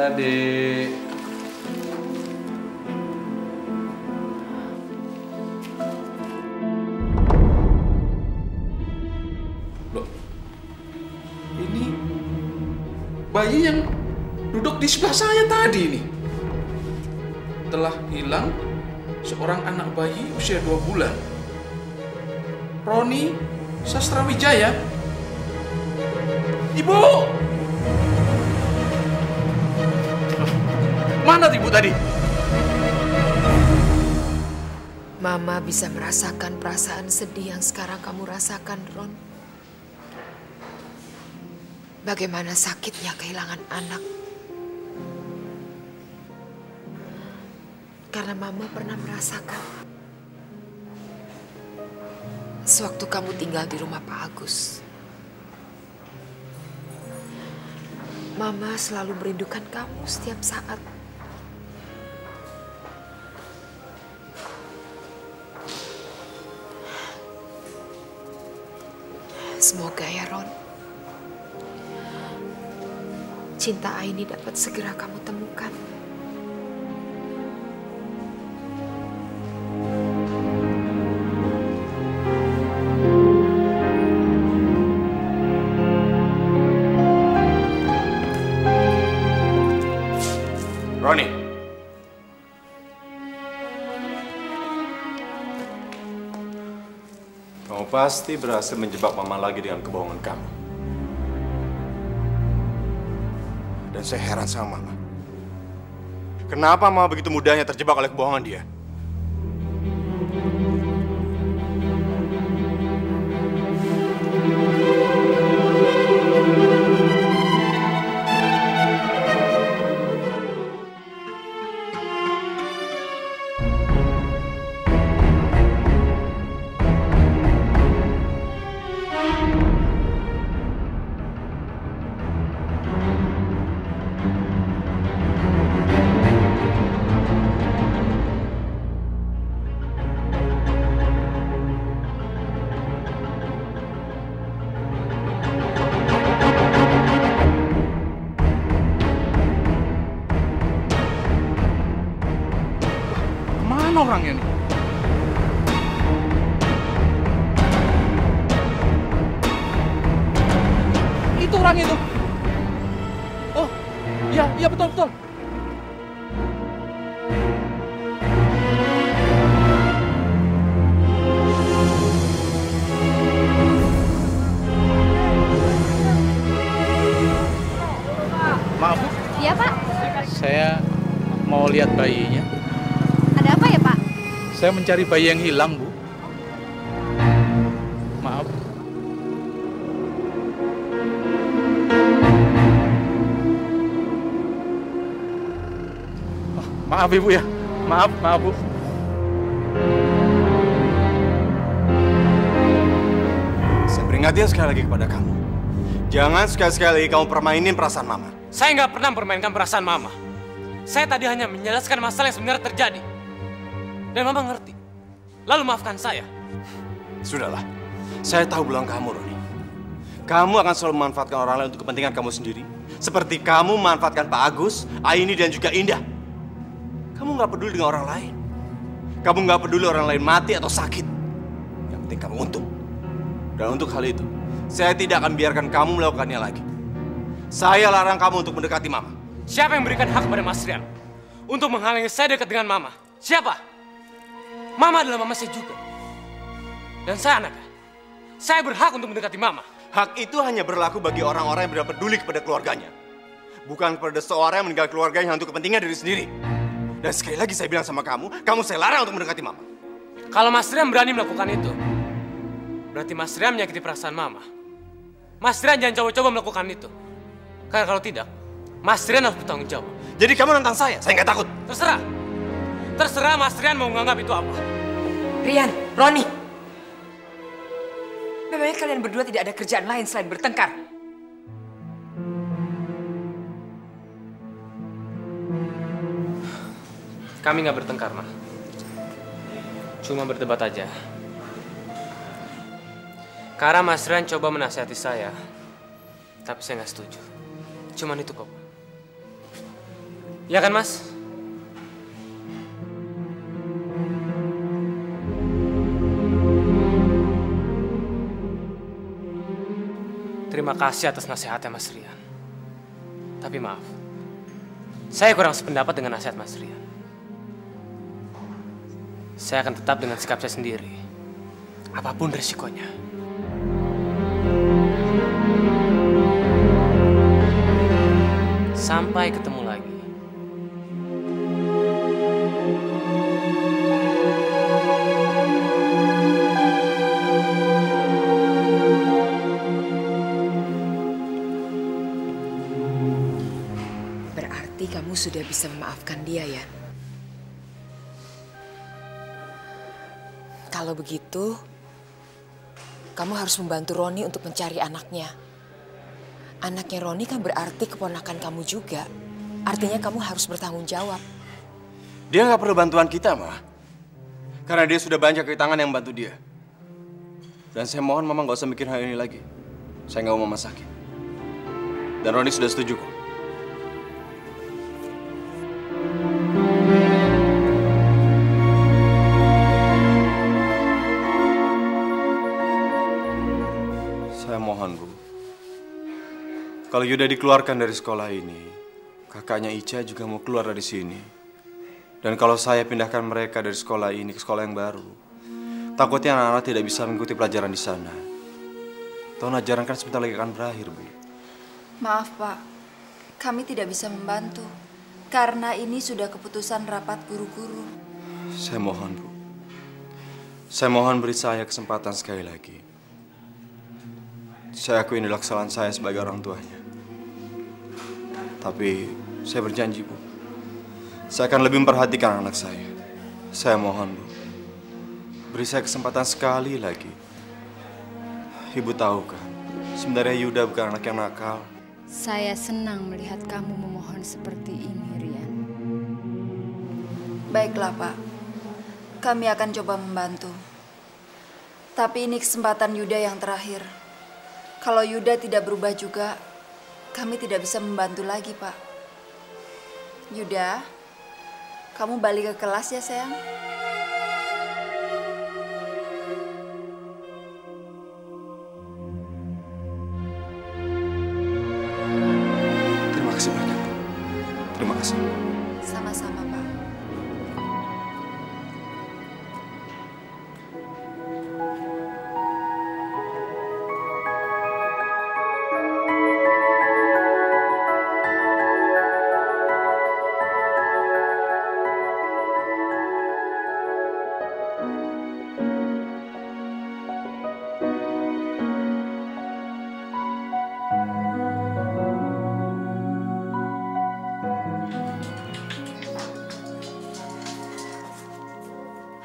Adik. Loh, ini bayi yang duduk di sebelah saya tadi ini. Telah hilang seorang anak bayi usia 2 bulan. Roni Sastrowijaya. Ibu! Mana ibu tadi? Mama bisa merasakan perasaan sedih yang sekarang kamu rasakan, Ron. Bagaimana sakitnya kehilangan anak. Karena Mama pernah merasakan. Sewaktu kamu tinggal di rumah Pak Agus. Mama selalu merindukan kamu setiap saat. Semoga ya, Ron. Cinta Aini dapat segera kamu temukan. Roni. Kamu pasti berhasil menjebak Mama lagi dengan kebohongan kamu. Dan saya heran sama Mama. Kenapa Mama begitu mudahnya terjebak oleh kebohongan dia? Orangnya nih. Itu orang itu. Oh, iya, iya betul. Maaf. Iya, Pak. Saya mau lihat bayinya. Ada apa ya, Pak? Saya mencari bayi yang hilang, Bu. Maaf. Oh, maaf, Ibu ya. Maaf, Bu. Saya peringatkan sekali lagi kepada kamu. Jangan sekali-sekali kamu permainin perasaan Mama. Saya nggak pernah mempermainkan perasaan Mama. Saya tadi hanya menjelaskan masalah yang sebenarnya terjadi. Dan Mama ngerti. Lalu maafkan saya. Sudahlah. Saya tahu belum kamu, Roni. Kamu akan selalu memanfaatkan orang lain untuk kepentingan kamu sendiri. Seperti kamu memanfaatkan Pak Agus, Aini, dan juga Indah. Kamu nggak peduli dengan orang lain. Kamu nggak peduli orang lain mati atau sakit. Yang penting kamu untung. Dan untuk hal itu, saya tidak akan biarkan kamu melakukannya lagi. Saya larang kamu untuk mendekati Mama. Siapa yang memberikan hak kepada Mas Rian untuk menghalangi saya dekat dengan Mama? Siapa? Mama adalah Mama saya juga. Dan saya anaknya. Saya berhak untuk mendekati Mama. Hak itu hanya berlaku bagi orang-orang yang benar-benar peduli kepada keluarganya. Bukan kepada seorang yang meninggalkan keluarganya untuk kepentingan diri sendiri. Dan sekali lagi saya bilang sama kamu, kamu saya larang untuk mendekati Mama. Kalau Mas Rian berani melakukan itu, berarti Mas Rian menyakiti perasaan Mama. Mas Rian jangan coba-coba melakukan itu. Karena kalau tidak, Mas Rian harus bertanggung jawab. Jadi kamu nantang saya nggak takut. Terserah Mas Rian mau nganggap itu apa. Rian, Roni. Memangnya kalian berdua tidak ada kerjaan lain selain bertengkar? Kami nggak bertengkar, Ma. Cuma berdebat aja. Karena Mas Rian coba menasihati saya, tapi saya nggak setuju. Cuman itu kok. Ya kan, Mas? Terima kasih atas nasihatnya, Mas Rian. Tapi maaf, saya kurang sependapat dengan nasihat Mas Rian. Saya akan tetap dengan sikap saya sendiri, apapun resikonya. Sampai ketemu lagi. Berarti kamu sudah bisa memaafkan dia, ya? Kalau begitu, kamu harus membantu Roni untuk mencari anaknya. Anaknya Roni kan berarti keponakan kamu juga. Artinya kamu harus bertanggung jawab. Dia nggak perlu bantuan kita, Ma. Karena dia sudah banyak kehitangan yang bantu dia. Dan saya mohon Mama nggak usah mikir hal ini lagi. Saya nggak mau Mama sakit. Dan Roni sudah setuju kok. Kalau Yuda dikeluarkan dari sekolah ini, kakaknya Ica juga mau keluar dari sini. Dan kalau saya pindahkan mereka dari sekolah ini ke sekolah yang baru, takutnya anak-anak tidak bisa mengikuti pelajaran di sana. Tahun ajaran kan sebentar lagi akan berakhir, Bu. Maaf, Pak. Kami tidak bisa membantu. Karena ini sudah keputusan rapat guru-guru. Saya mohon, Bu. Saya mohon beri saya kesempatan sekali lagi. Saya akui inilah kesalahan saya sebagai orang tuanya. Tapi saya berjanji, Bu, saya akan lebih memperhatikan anak saya. Saya mohon, Bu, beri saya kesempatan sekali lagi. Ibu tahu kan, sebenarnya Yuda bukan anak yang nakal. Saya senang melihat kamu memohon seperti ini, Rian. Baiklah, Pak. Kami akan coba membantu. Tapi ini kesempatan Yuda yang terakhir. Kalau Yuda tidak berubah juga, kami tidak bisa membantu lagi, Pak. Yuda, kamu balik ke kelas ya, sayang. Terima kasih banyak, Bu. Terima kasih. Sama-sama, Pak.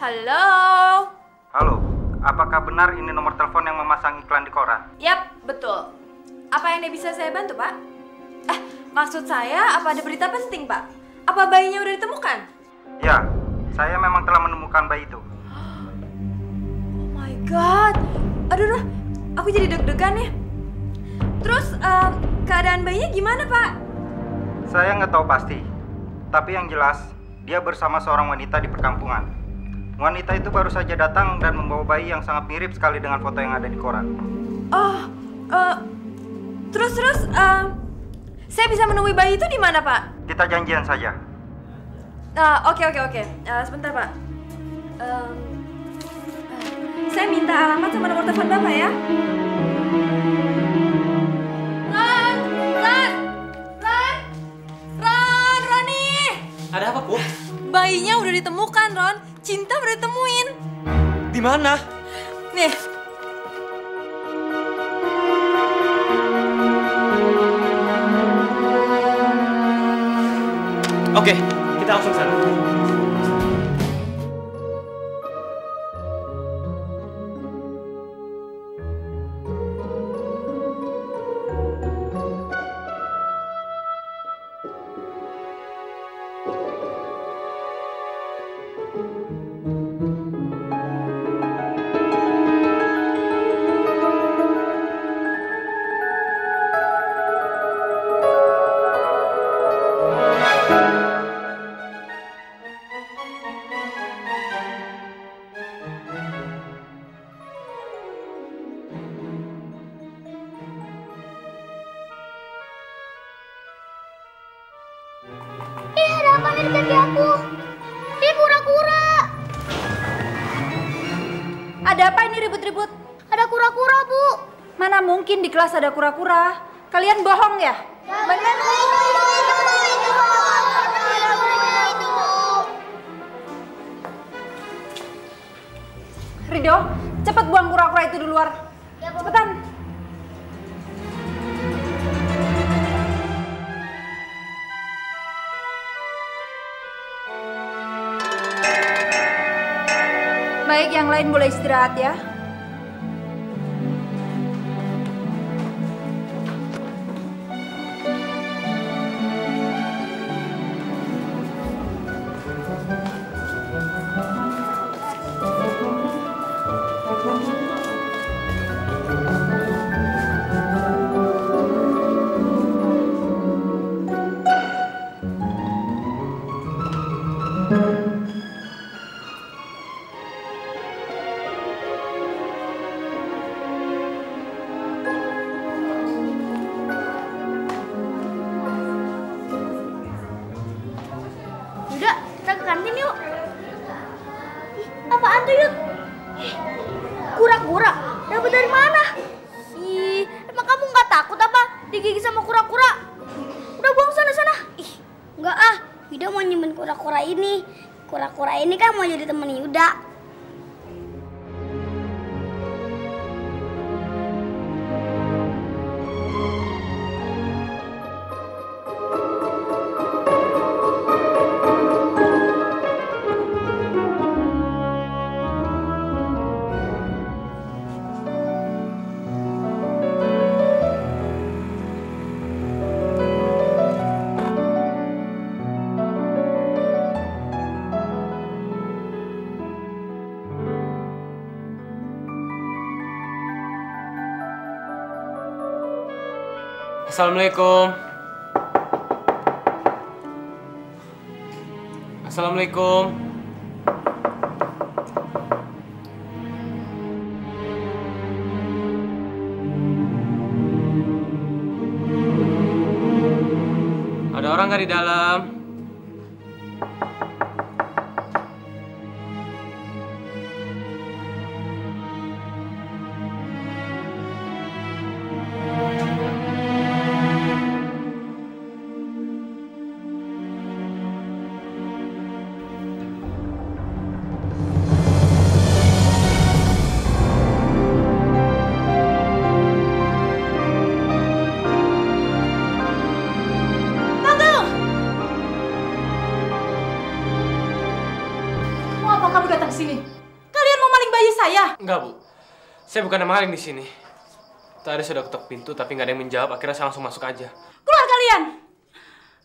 Halo. Halo, apakah benar ini nomor telepon yang memasang iklan di koran? Yap, betul. Apa yang bisa saya bantu, Pak? Maksud saya, apa ada berita penting, Pak? Apa bayinya udah ditemukan? Ya, saya memang telah menemukan bayi itu. Oh my God. Aduh, aku jadi deg-degan ya. Terus, keadaan bayinya gimana, Pak? Saya nggak tahu pasti. Tapi yang jelas, dia bersama seorang wanita di perkampungan. Wanita itu baru saja datang dan membawa bayi yang sangat mirip sekali dengan foto yang ada di koran. Oh, terus, saya bisa menemui bayi itu di mana, Pak? Kita janjian saja. Oke. Sebentar, Pak. Saya minta alamat sama nomor telepon Bapak ya. Ron, Roni. Ada apa, Bu? Bayinya udah ditemukan, Ron. Cinta udah ditemuin. Di mana? Nih. Oke, kita langsung ke sana. Ada apa ini ribut-ribut? Ada kura-kura, Bu. Mana mungkin di kelas ada kura-kura? Kalian bohong ya? Benar, Bu. Ridho, cepat buang kura-kura itu di luar. Cepetan. Baik, yang lain boleh istirahat ya. Kura-kura ini kan mau jadi temen Yuda. Assalamualaikum. Assalamualaikum. Ada orang nggak di dalam? Enggak, Bu. Saya bukan maling di sini. Tadi sudah ketok pintu tapi nggak ada yang menjawab. Akhirnya saya langsung masuk aja. Keluar kalian!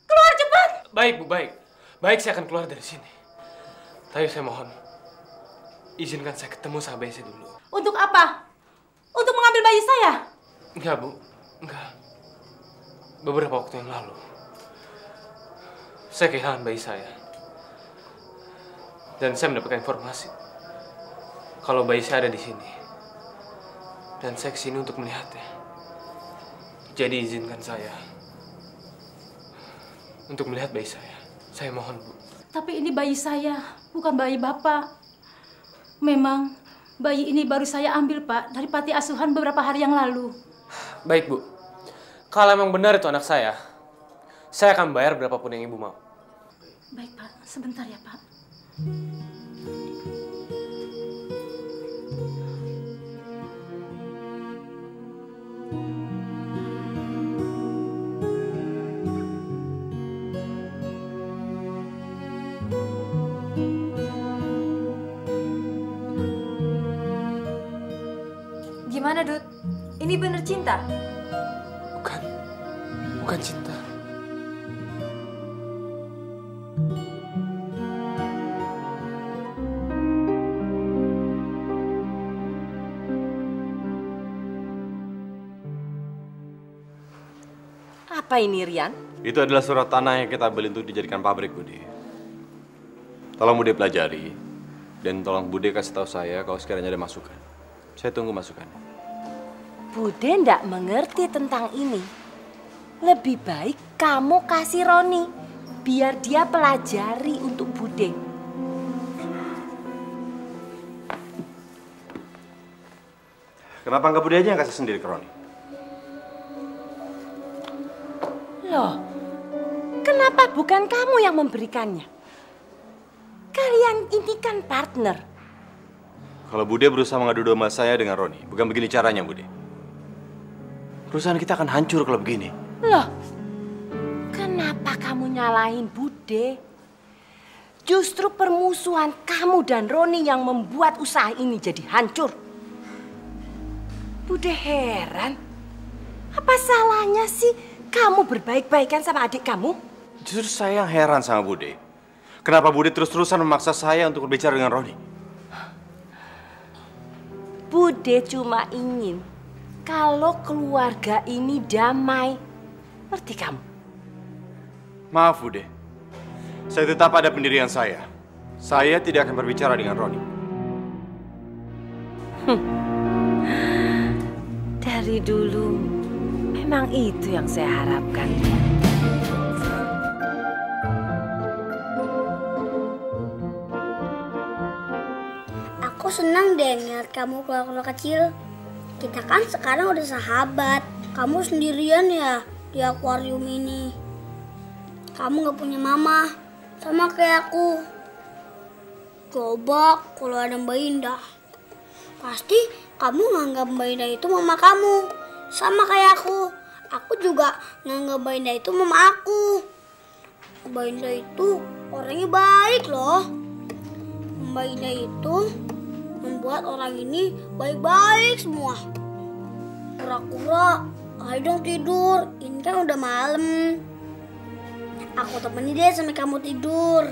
Keluar cepat! Baik, Bu, baik. Baik, saya akan keluar dari sini. Tapi saya mohon, izinkan saya ketemu sahabat saya dulu. Untuk apa? Untuk mengambil bayi saya? Enggak, Bu. Enggak. Beberapa waktu yang lalu, saya kehilangan bayi saya. Dan saya mendapatkan informasi kalau bayi saya ada di sini, dan saya kesini untuk melihatnya. Jadi izinkan saya untuk melihat bayi saya. Saya mohon, Bu. Tapi ini bayi saya, bukan bayi Bapak. Memang bayi ini baru saya ambil, Pak, dari panti asuhan beberapa hari yang lalu. Baik, Bu. Kalau memang benar itu anak saya akan bayar berapapun yang Ibu mau. Baik, Pak. Sebentar ya, Pak. Gimana, Dut? Ini bener cinta? Bukan. Bukan cinta. Apa ini, Rian? Itu adalah surat tanah yang kita beli untuk dijadikan pabrik, Budi. Tolong Budi pelajari. Dan tolong Budi kasih tahu saya kalau sekiranya ada masukan. Saya tunggu masukannya. Bude ndak mengerti tentang ini. Lebih baik kamu kasih Roni, biar dia pelajari untuk Bude. Kenapa nggak Budi aja yang kasih sendiri ke Roni? Loh, kenapa bukan kamu yang memberikannya? Kalian ini kan partner. Kalau Budi berusaha mengadu domba saya dengan Roni, bukan begini caranya, Budi. Perusahaan kita akan hancur kalau begini. Loh, kenapa kamu nyalahin Budi? Justru permusuhan kamu dan Roni yang membuat usaha ini jadi hancur. Budi heran, apa salahnya sih kamu berbaik-baikan sama adik kamu? Justru saya yang heran sama Budi. Kenapa Budi terus-terusan memaksa saya untuk berbicara dengan Roni? Budi cuma ingin kalau keluarga ini damai. Ngerti kamu? Maaf Budi, saya tetap ada pendirian saya. Saya tidak akan berbicara dengan Roni. Dari dulu, memang itu yang saya harapkan. Aku senang deh ngeliat kamu keluar-keluar kecil. Kita kan sekarang udah sahabat. Kamu sendirian ya di akuarium ini. Kamu gak punya mama, sama kayak aku. Coba kalau ada Mba Indah, pasti kamu nganggap Mba Indah itu mama kamu. Sama kayak aku. Aku juga nganggap Mba Indah itu mama aku. Mba Indah itu orangnya baik loh. Mba Indah itu membuat orang ini baik-baik semua. Kura-kura, ayo dong tidur. Ini kan udah malam. Aku temenin deh sampai kamu tidur.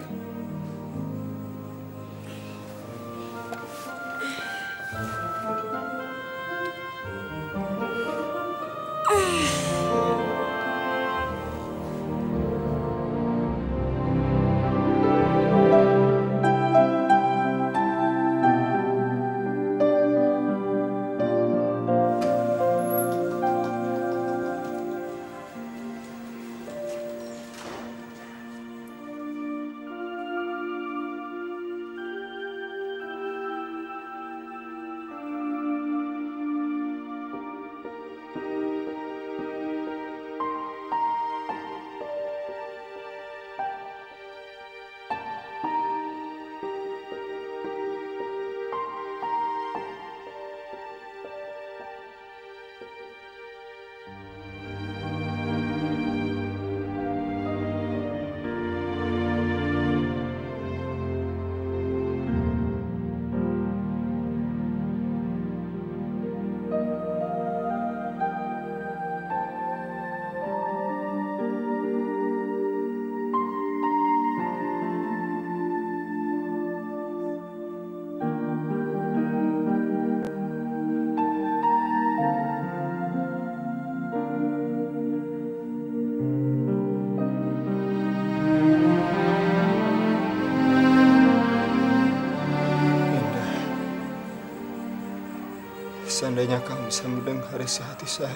Seandainya kamu bisa mendengar isi hati saya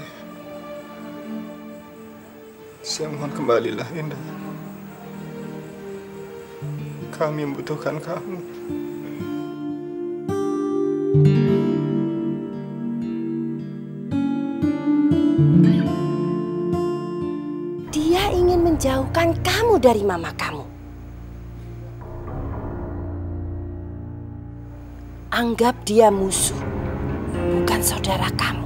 mohon kembalilah Indah. Kami membutuhkan kamu. Dia ingin menjauhkan kamu dari mama kamu. Anggap dia musuh. Bukan saudara kamu.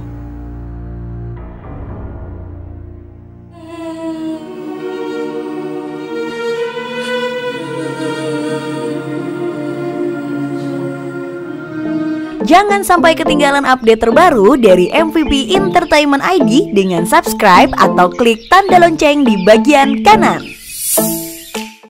Jangan sampai ketinggalan update terbaru dari MVP Entertainment ID dengan subscribe atau klik tanda lonceng di bagian kanan.